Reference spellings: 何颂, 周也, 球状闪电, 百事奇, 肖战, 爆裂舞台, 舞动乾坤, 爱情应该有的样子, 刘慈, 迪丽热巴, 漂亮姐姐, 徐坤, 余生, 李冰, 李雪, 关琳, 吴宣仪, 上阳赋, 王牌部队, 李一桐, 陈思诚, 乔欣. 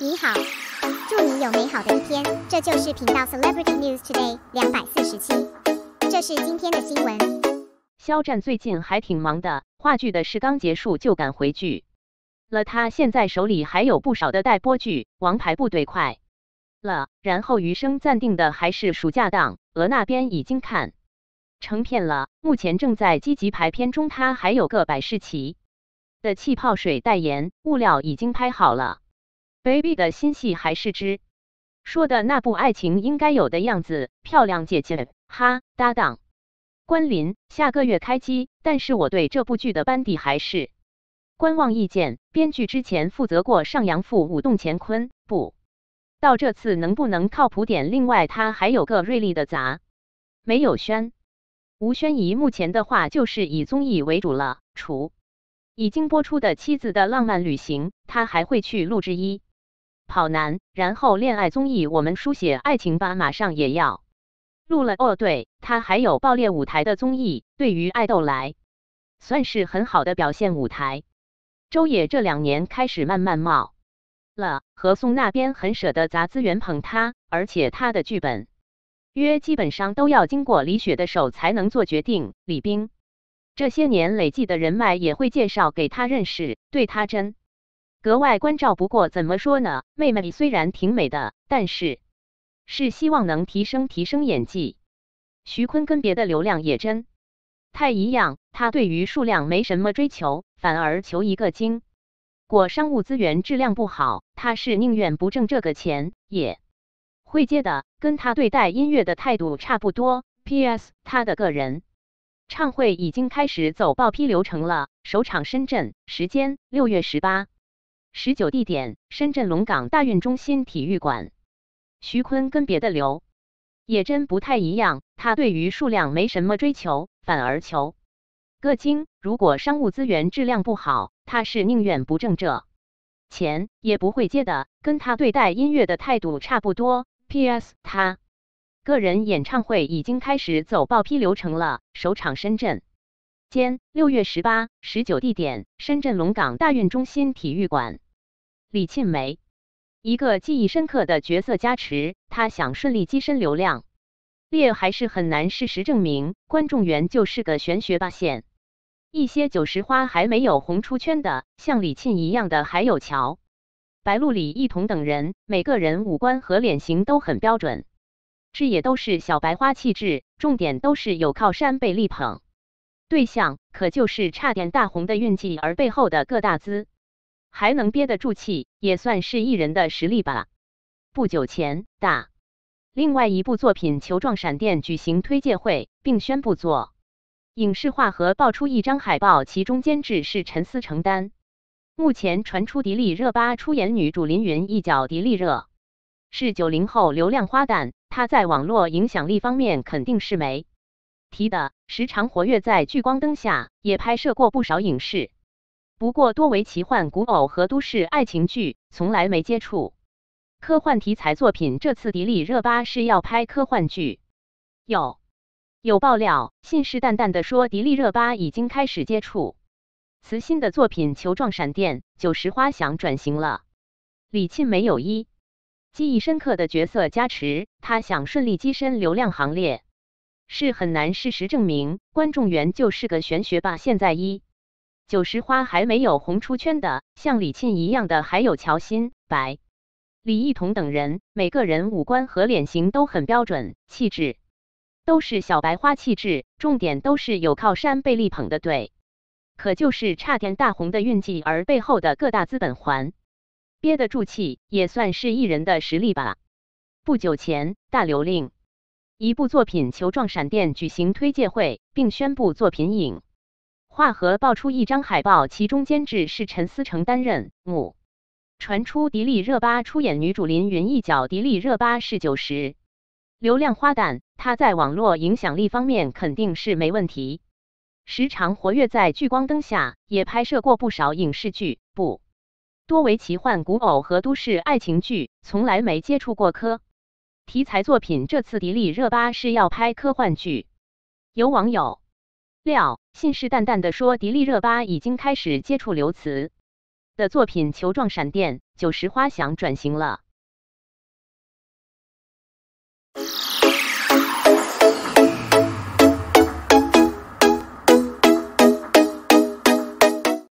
你好，祝你有美好的一天。这就是频道 Celebrity News Today 247，这是今天的新闻。肖战最近还挺忙的，话剧的事刚结束就赶回剧了。他现在手里还有不少的待播剧，《王牌部队》快了，然后余生暂定的还是暑假档，俄那边已经看成片了，目前正在积极排片中。他还有个百事奇的气泡水代言物料已经拍好了。 Baby 的新戏还是之说的那部爱情应该有的样子，漂亮姐姐哈搭档关琳下个月开机，但是我对这部剧的班底还是观望意见。编剧之前负责过《上阳赋》《舞动乾坤》，不到这次能不能靠谱点。另外他还有个瑞丽的杂没有宣。吴宣仪目前的话就是以综艺为主了，除 已经播出的《妻子的浪漫旅行》，他还会去录制一跑男，然后恋爱综艺《我们书写爱情吧》马上也要录了。哦对，他还有爆裂舞台的综艺，对于爱豆来算是很好的表现舞台。周也这2年开始慢慢冒了，何颂那边很舍得砸资源捧他，而且他的剧本约基本上都要经过李雪的手才能做决定。李冰 这些年累积的人脉也会介绍给他认识，对他真格外关照。不过怎么说呢，妹妹虽然挺美的，但是希望能提升演技。徐坤跟别的流量也真太一样，他对于数量没什么追求，反而求一个精。果商务资源质量不好，他是宁愿不挣这个钱也会接的，跟他对待音乐的态度差不多。P.S. 他的个人 唱会已经开始走报批流程了，首场深圳，时间6月18、19，地点深圳龙岗大运中心体育馆。徐坤跟别的流也真不太一样，他对于数量没什么追求，反而求个精。如果商务资源质量不好，他是宁愿不挣这钱也不会接的，跟他对待音乐的态度差不多。P.S. 他 个人演唱会已经开始走报批流程了，首场深圳，间6月18、19，地点深圳龙岗大运中心体育馆。李沁梅一个记忆深刻的角色加持，她想顺利跻身流量列还是很难。事实证明，观众缘就是个玄学吧。现一些90花还没有红出圈的，像李沁一样的还有乔白鹿、李一桐等人，每个人五官和脸型都很标准， 这也都是小白花气质，重点都是有靠山被力捧对象，可就是差点大红的运气，而背后的各大资还能憋得住气，也算是艺人的实力吧。不久前，大另外一部作品《球状闪电》举行推介会，并宣布做影视化和爆出一张海报，其中监制是陈思诚丹。目前传出迪丽热巴出演女主林云一角，迪丽热是90后流量花旦， 他在网络影响力方面肯定是没提的，时常活跃在聚光灯下，也拍摄过不少影视，不过多为奇幻、古偶和都市爱情剧，从来没接触科幻题材作品。这次迪丽热巴是要拍科幻剧，有爆料，信誓旦旦的说迪丽热巴已经开始接触此新的作品《球状闪电》。90花想转型了，李沁梅有一 记忆深刻的角色加持，他想顺利跻身流量行列是很难。事实证明，观众缘就是个玄学吧。现在90花还没有红出圈的，像李沁一样的还有乔欣、白、李一桐等人，每个人五官和脸型都很标准，气质都是小白花气质，重点都是有靠山被力捧的对，可就是差点大红的运气，而背后的各大资本还 憋得住气，也算是艺人的实力吧。不久前，大刘另一部作品《球状闪电》举行推介会，并宣布作品影化和爆出一张海报，其中监制是陈思诚担任。目传出迪丽热巴出演女主林云一角，迪丽热巴是90流量花旦，她在网络影响力方面肯定是没问题，时常活跃在聚光灯下，也拍摄过不少影视剧，不 多为奇幻、古偶和都市爱情剧，从来没接触过科题材作品。这次迪丽热巴是要拍科幻剧，有网友料，信誓旦旦的说迪丽热巴已经开始接触刘慈的作品《球状闪电》久石花想转型了。